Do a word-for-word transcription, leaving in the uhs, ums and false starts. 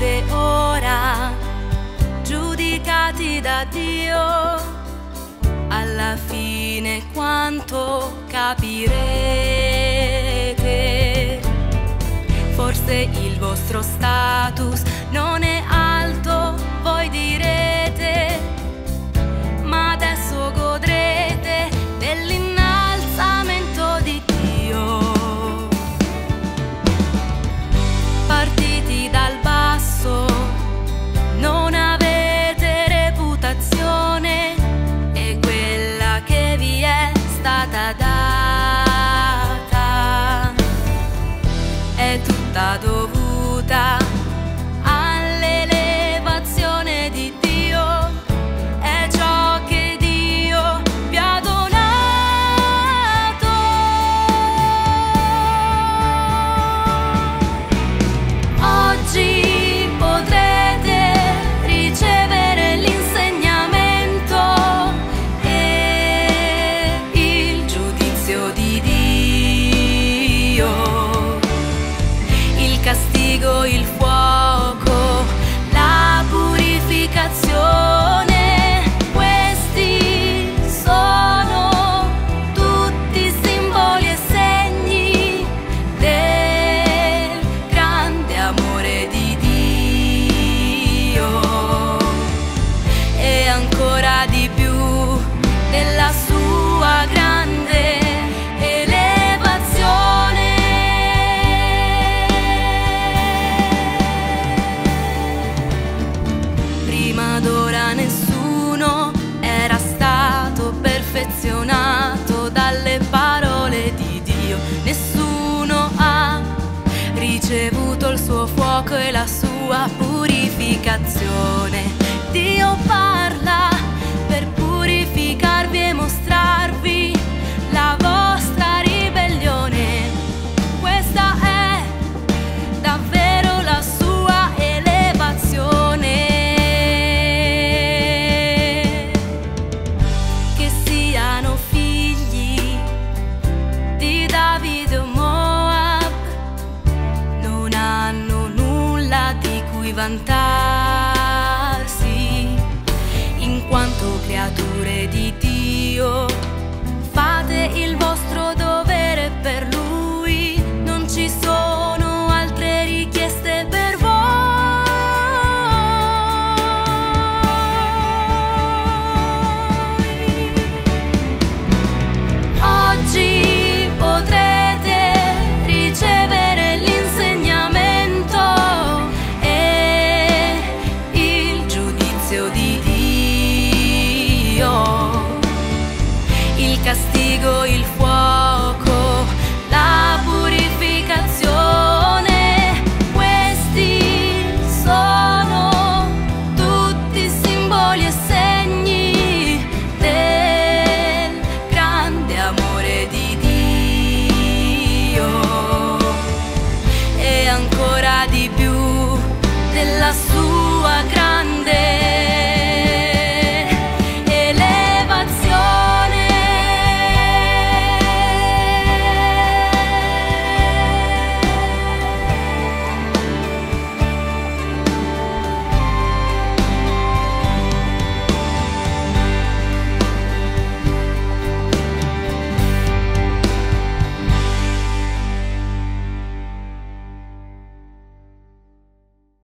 morte ora, giudicati da Dio, alla fine quanto capirete. Forse il vostro status non è alto, voi direte, ma adesso godrete dell'innalzamento di Dio. Partiti dal basso, non avete reputazione, e quella che vi è stata data è tutta dovuta all'elevazione di Dio, è ciò che Dio vi ha donato. Oggi il fuoco, la purificazione, questi sono tutti simboli e segni del grande amore di Dio, e ancora di più della sua grande dalle parole di Dio. Nessuno ha ricevuto il suo fuoco e la sua purificazione. Dio parla per purificarvi e mostrarvi la vostra ribellione. Questa è davvero la sua elevazione. Vantarsi, in quanto creature di Dio, fate il vostro dovere per Lui, non ci sono altre richieste per voi. Oggi potrete ricevere l'insegnamento castigo, il fuoco, la purificazione, questi sono tutti simboli e segni del grande amore di Dio, e ancora di più della sua grande